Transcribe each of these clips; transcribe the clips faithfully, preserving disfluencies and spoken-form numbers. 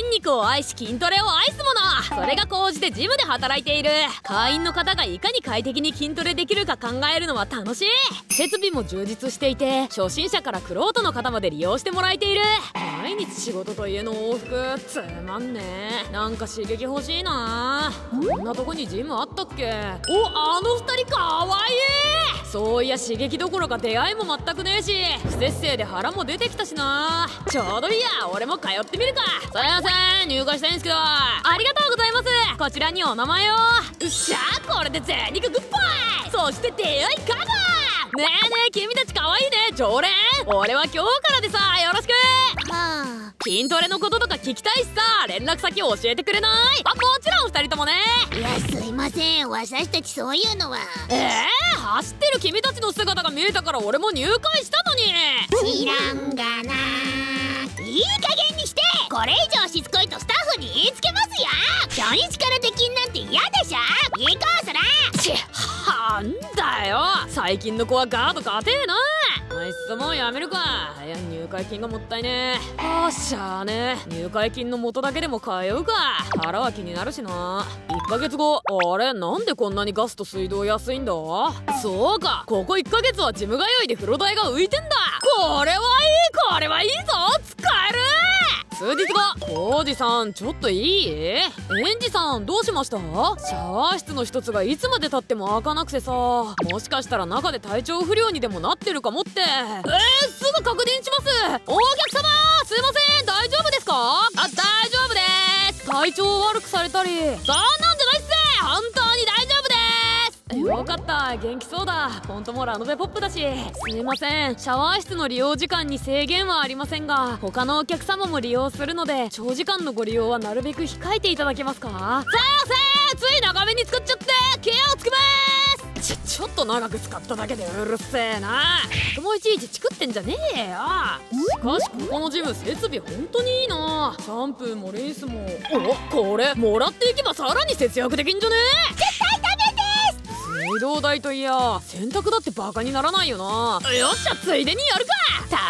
筋肉を愛し筋トレを愛すもの、それが高じてジムで働いている。会員の方がいかに快適に筋トレできるか考えるのは楽しい。設備も充実していて、初心者から玄人の方まで利用してもらえている。毎日仕事と家の往復、つまんねえ。なんか刺激欲しいな。こんなとこにジムあったっけ。お、あの二人かわいい。そういや刺激どころか出会いも全くねえし、不節制で腹も出てきたしな。ちょうどいいや、俺も通ってみるか。すいません、入会したいんですけど。ありがとうございます。こちらにお名前を。うっしゃ、これで全肉グッバイ。そして出会いカバー。ねえねえ君たち可愛いね、常連。俺は今日からでさ、よろしく。はあ、筋トレのこととか聞きたいしさ、連絡先教えてくれない？あ、もちろん二人ともね。いや、すいません、私たちそういうのは。ええー、走ってる君たちの姿が見えたから俺も入会したのに。知らんがな。いい加減にして。これ以上しつこいとスタッフに言いつけますよ。初日から出禁なんて嫌でしょ。行こうそら。ちっ、なんだよ、最近の子はガード固えな。あいつもうやめるか。いや、入会金がもったいねえ。あー、しゃあねえ。入会金の元だけでも通うか。腹は気になるしな。いっかげつご、あれ、なんでこんなにガスと水道安いんだ。そうか、ここいっかげつはジム通いで風呂代が浮いてんだ。これはいい、これはいいぞ、使える。数日後、王子さん、ちょっといい？エンジさん、どうしました？シャワー室の一つがいつまでたっても開かなくてさ、もしかしたら中で体調不良にでもなってるかもって。えー、すぐ確認します。お客様、すいません、大丈夫ですか？あ、大丈夫です。体調を悪くされたり、そんなんじゃないっす。本当に大丈夫です。よかった、元気そうだ。フォントもラノベポップだし。すいません、シャワー室の利用時間に制限はありませんが、他のお客様も利用するので、長時間のご利用はなるべく控えていただけますか。せーせー、つい長めに使っちゃって気をつけまーす。ちょ、ちょっと長く使っただけでうるせえな。僕もいちいちチクってんじゃねえよ。しかしここのジム、設備ほんとにいいな。シャンプーもリンスも。お、これもらっていけばさらに節約できんじゃねえ。絶対ダメです。水道代といや洗濯だってバカにならないよな。よっしゃ、ついでにやるか。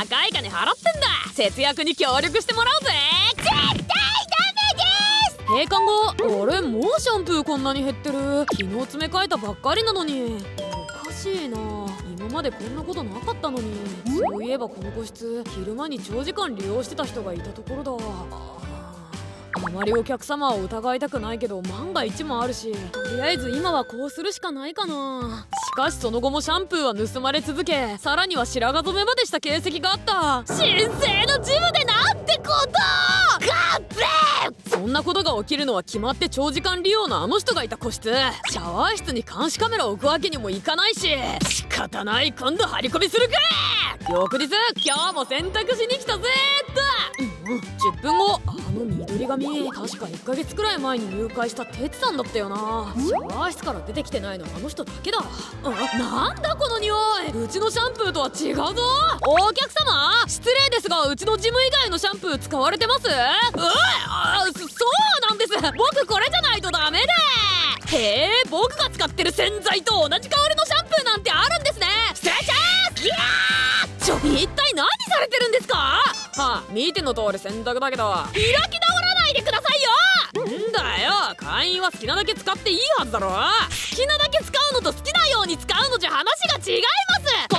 高い金払ってんだ、節約に協力してもらおうぜ。絶対ダメです。閉館後、あれ、もうシャンプーこんなに減ってる。昨日詰め替えたばっかりなのに。おかしいな、今までこんなことなかったのに。そういえばこの個室、昼間に長時間利用してた人がいたところだ。あまりお客様は疑いたくないけど、万が一もあるし、とりあえず今はこうするしかないかな。しかしその後もシャンプーは盗まれ続け、さらには白髪染めまでした形跡があった。神聖のジムでなんてこと。そんなことが起きるのは決まって長時間利用のあの人がいた個室。シャワー室に監視カメラを置くわけにもいかないし、仕方ない、今度張り込みするか。翌日、今日も洗濯しに来たぜっと。じゅっぷんご、あの緑髪、確かいっかげつくらい前に入会したテツさんだったよな。シャワー室から出てきてないのあの人だけだ。あ、なんだこの匂い、うちのシャンプーとは違うぞ。お客様、失礼ですが、うちのジム以外のシャンプー使われてます？え、あ、そうなんです、僕これじゃないとダメで。へえ、僕が使ってる洗剤と同じ香りのシャンプーなんてあるんですね。失礼します。いやー、ちょ、一体何されてるんですか？はあ、見ての通り洗濯だけど。開き直らないでくださいよ。んだよ、会員は好きなだけ使っていいはずだろ。好きなだけ使うのと好きなように使うのじゃ話が違います。金輪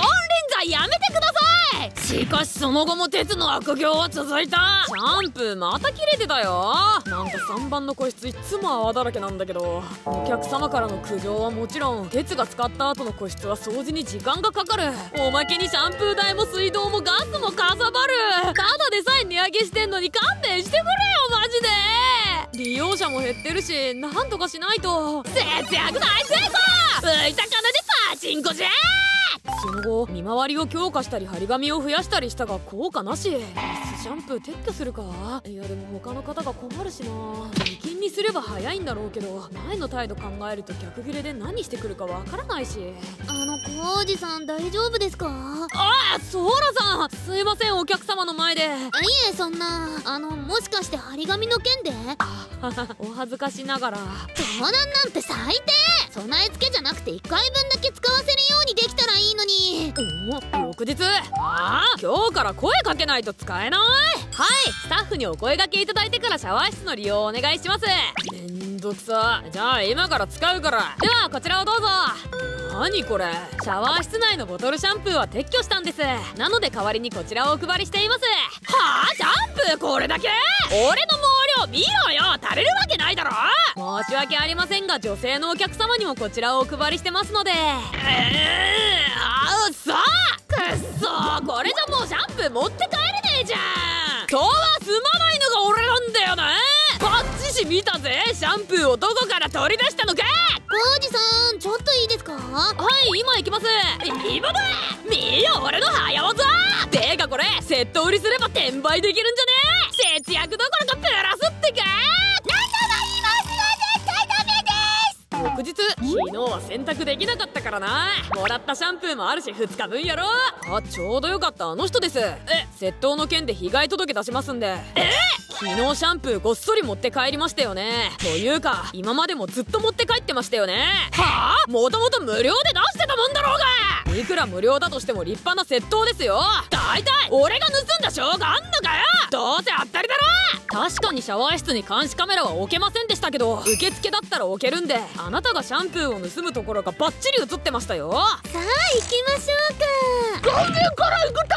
際やめてください。しかしその後も鉄の悪行は続いた。シャンプーまた切れてたよ。なんかさんばんの個室、いつも泡だらけなんだけど。お客様からの苦情はもちろん、鉄が使った後の個室は掃除に時間がかかる。おまけにシャンプー代も水道もガスもかさばる。ただでさえ値上げしてんのに勘弁してくれよ、マジで。利用者も減ってるし、なんとかしないと。節約大成功。浮いた金でパチンコじゃ。その後、見回りを強化したり張り紙を増やしたりしたが効果なし。ミスシャンプー撤去するか。いや、でも他の方が困るしな。出禁にすれば早いんだろうけど、前の態度考えると逆ギレで何してくるかわからないし。あの、コウジさん大丈夫ですか？ああ、ソーラさん、すいません、お客様の前で。いえ、そんな。あの、もしかして張り紙の件で？あお恥ずかしながら。盗難なんて最低。備え付けじゃなくていっかいぶんだけ使わせるようにできたらいいのに。お、よく翌日。ああ、今日から声かけないと使えない。はい、スタッフにお声掛けいただいてからシャワー室の利用をお願いします。めんどくさ。じゃあ今から使うから。ではこちらをどうぞ。何これ。シャワー室内のボトルシャンプーは撤去したんです。なので代わりにこちらをお配りしています。はあ、シャンプーこれだけ。俺の毛量見ろよ。足りるわけないだろ。申し訳ありませんが、女性のお客様にもこちらをお配りしてますので。ええー、あうそ。くっそ、これじゃもうシャンプー持って帰れねえじゃん。今日は済まないのが俺なんだよね。バッチシ見たぜ。シャンプーをどこから取り出したのか。王子さん、ちょっといいですか。はい、今行きます。今だ。見よ俺の早技。てかこれセット売りすれば転売できるんじゃね。節約どころかプラスってか。翌日。昨日は洗濯できなかったからな。もらったシャンプーもあるしふつかぶんやろ。あ、ちょうどよかった。あの人です。え、窃盗の件で被害届出しますんで。え、昨日シャンプーごっそり持って帰りましたよね。というか今までもずっと持って帰ってましたよね。はあ、もともと無料で出してたもんだろうが。いくら無料だとしても立派な窃盗ですよ。だいたい俺が盗んだ証拠あんのかよ。どうせ当たりだろ。確かにシャワー室に監視カメラは置けませんでしたけど、受付だったら置けるんで、あなたがシャンプーを盗むところがバッチリ映ってましたよ。さあ行きましょうか。完全から行く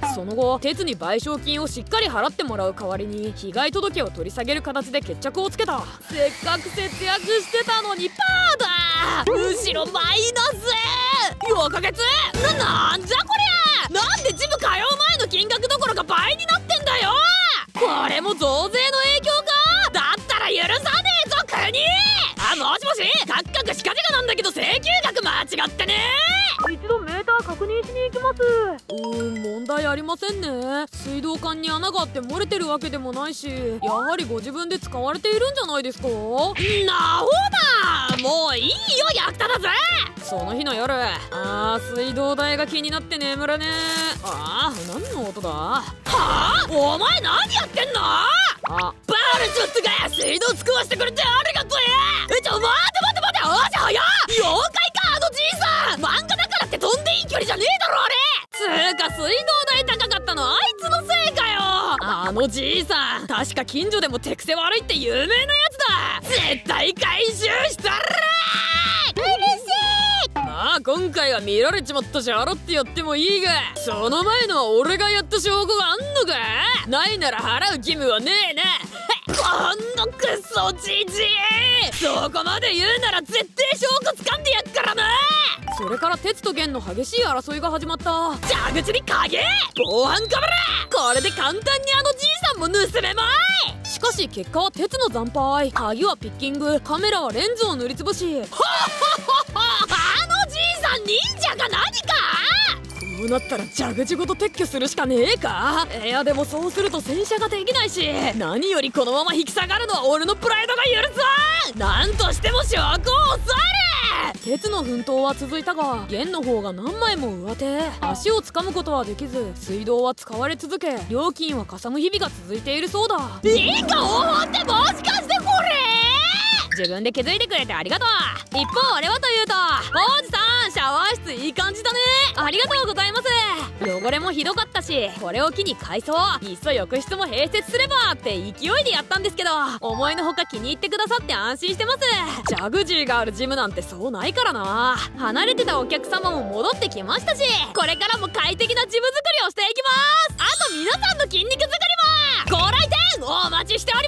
タイプ。その後、鉄に賠償金をしっかり払ってもらう代わりに被害届を取り下げる形で決着をつけた。せっかく節約してたのにパーだ。むしろマイナスよんかげつ。な、なんじゃこりゃ。なんでジム通う前の金額どころか倍になってんだよ。これも増税の影響か。だったら許さねえぞ国。あ、もしもし、カッカクシカジカなんだけど請求額間違ってね。一度メーター確認しに行きます。うーん、問題ありませんね。水道管に穴があって漏れてるわけでもないし、やはりご自分で使われているんじゃないですか。なほだ。もういいよ役立たず。その日の夜。あー、水道代が気になって眠らねえ。あー、何の音だ。はあ、お前何やってんの。あ、バルシュッツが水道使わしてくれてありがとう。え、ちょ、待て待て待て。おー、じゃ早っ。妖怪かあのじいさん。漫画だからって飛んでいい距離じゃねえだろあれ。つーか水道代高かったのあいつのせいかよ。あのじいさん、確か近所でも手癖悪いって有名なやつだ。絶対回収したらうるせえ。あ、今回は見られちまったし洗ってやってもいいが、その前のは俺がやった証拠があんのか。ないなら払う義務はねえな。このクソじじい。そこまで言うなら絶対証拠掴んでやっからな。それから鉄と弦の激しい争いが始まった。蛇口に鍵、防犯カメラ、これで簡単にあのじいさんも盗めまい。しかし結果は鉄の惨敗。鍵はピッキング、カメラはレンズを塗りつぶし。はっはっはっは。忍者か何か。こうなったら蛇口ごと撤去するしかねえか。いやでもそうすると洗車ができないし、何よりこのまま引き下がるのは俺のプライドが許さん。なんとしても証拠を押さえる。鉄の奮闘は続いたが、弦の方が何枚も上手。足をつかむことはできず、水道は使われ続け、料金はかさむ日々が続いているそうだ。いいかおおって、もしかしてこれ自分で気づいてくれてありがとう。一方俺はというと、王子さん、シャワー室いい感じだね。ありがとうございます。汚れもひどかったし、これを機に改装、いっそ浴室も併設すればって勢いでやったんですけど、思いのほか気に入ってくださって安心してます。ジャグジーがあるジムなんてそうないからな。離れてたお客様も戻ってきましたし、これからも快適なジム作りをしていきます。あと皆さんの筋肉作りもご来店お待ちしております。